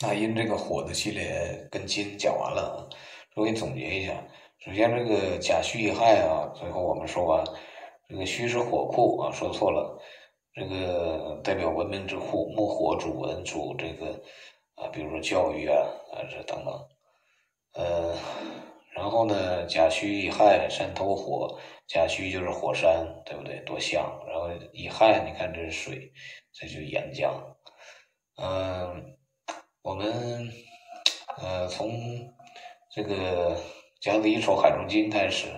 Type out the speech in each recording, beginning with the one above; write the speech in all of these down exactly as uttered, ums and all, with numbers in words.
那因这个火的系列跟金讲完了，我给总结一下。首先这个甲戌乙亥啊，最后我们说完这个戌是火库啊，说错了，这个代表文明之库，木火主文主这个啊，比如说教育啊啊这等等，呃，然后呢甲戌乙亥山头火，甲戌就是火山，对不对？多像。然后乙亥你看这是水，这就岩浆。嗯、呃，我们呃从这个甲子乙丑海中金开始，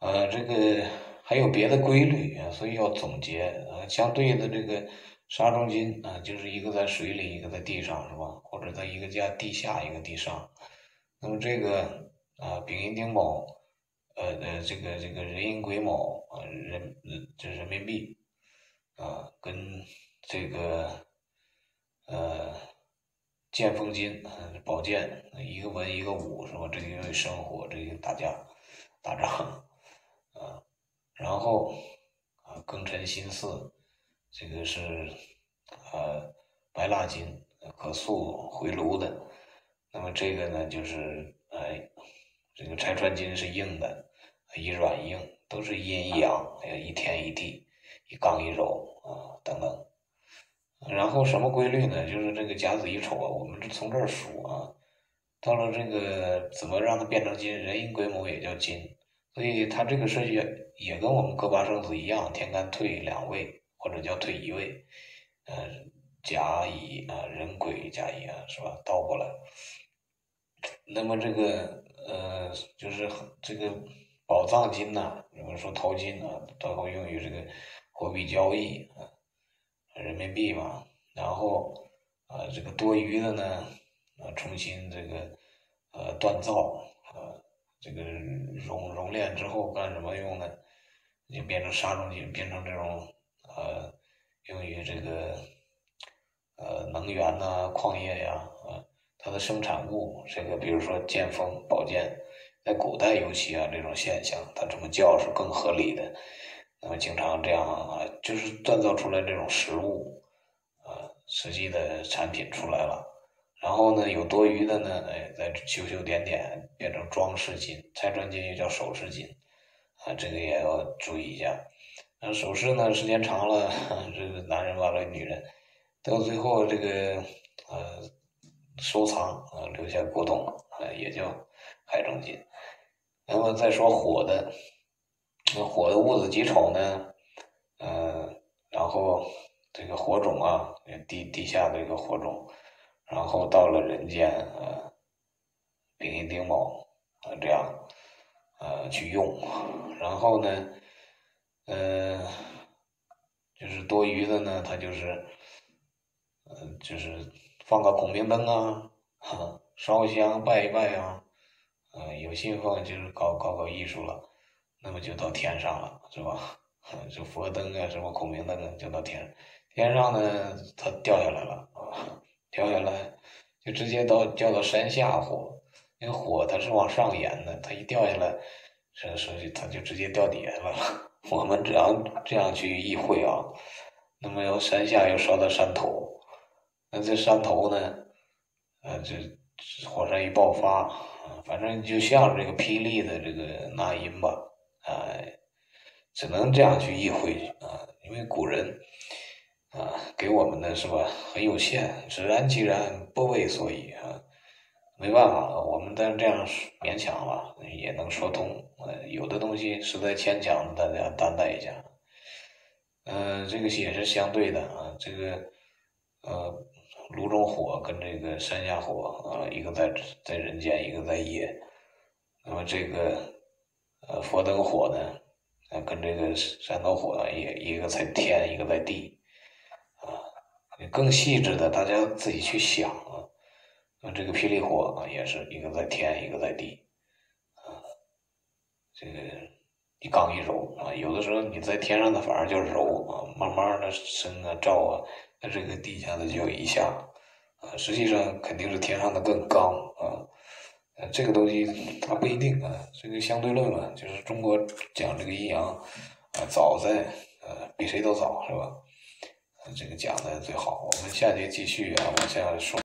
呃这个还有别的规律啊，所以要总结啊。相对的这个沙中金啊，就是一个在水里，一个在地上，是吧？或者在一个家地下，一个地上。那么这个啊，丙寅丁卯，呃呃，这个这个壬寅癸卯啊，人这人民币啊，跟这个呃剑锋金宝剑，一个文一个武，是吧？这个生活，这个打架打仗啊。然后啊，庚辰辛巳，这个是啊白蜡金，可塑回炉的。那么这个呢，就是哎，这个拆穿金是硬的，一软一硬，都是阴一阳，一天一地，一刚一柔啊等等。然后什么规律呢？就是这个甲子乙丑啊，我们这从这儿数啊，到了这个怎么让它变成金？壬寅癸卯也叫金。所以它这个顺序也跟我们各八生子一样，天干退两位，或者叫退一位，呃，甲乙啊，壬癸甲乙啊，是吧？倒过来。那么这个呃，就是这个宝藏金呐、啊，有人说淘金啊，最后用于这个货币交易啊，人民币嘛。然后啊、呃，这个多余的呢，啊、呃，重新这个呃锻造啊。呃这个熔熔炼之后干什么用呢？就变成沙中金，变成这种呃，用于这个呃能源呐、啊、矿业呀啊、呃，它的生产物这个，比如说剑锋、宝剑，在古代尤其啊这种现象，它这么叫是更合理的。那么经常这样啊，就是锻造出来这种实物啊、呃，实际的产品出来了。然后呢，有多余的呢，哎，再修修点点，变成装饰金。拆穿金也叫首饰金，啊，这个也要注意一下。那首饰呢，时间长了，这个男人完了女人，到最后这个呃收藏啊、呃，留下古董啊，也叫海中金。那么再说火的，那火的戊子己丑呢，呃，然后这个火种啊，地地下的一个火种。然后到了人间啊，丙寅丁卯啊这样啊去用，然后呢，呃，就是多余的呢，它就是，嗯、呃，就是放个孔明灯啊，啊烧香拜一拜啊，嗯、呃，有信奉就是搞搞搞艺术了，那么就到天上了，是吧？这佛灯啊，什么孔明灯啊，就到天，天上呢，它掉下来了啊。掉下来就直接到掉到山下火，因为火它是往上延的，它一掉下来，这所以它就直接掉底下来了。我们只要这样去意会啊，那么由山下又烧到山头，那这山头呢，呃，这火山一爆发，反正就像这个霹雳的这个那音吧，啊、呃，只能这样去意会啊、呃，因为古人。啊，给我们的是吧？很有限，只然其然，不为所以啊，没办法，我们但是这样勉强了，也能说通。呃，有的东西实在牵强，大家担待一下。嗯、呃，这个也是相对的啊，这个呃，炉中火跟这个山下火啊，一个在在人间，一个在夜。那么这个呃佛灯火呢，啊，跟这个山头火呢，也一个在天，一个在地。更细致的，大家自己去想啊。那这个霹雳火啊，也是一个在天，一个在地，啊，这个一刚一柔啊。有的时候你在天上的反而就是柔啊，慢慢的升啊、照啊，那这个地下的就有一下啊。实际上肯定是天上的更刚啊。呃，这个东西它不一定啊。这个相对论嘛、啊，就是中国讲这个阴阳啊，早在呃比谁都早，是吧？这个讲的最好，我们下节继续啊，往下说。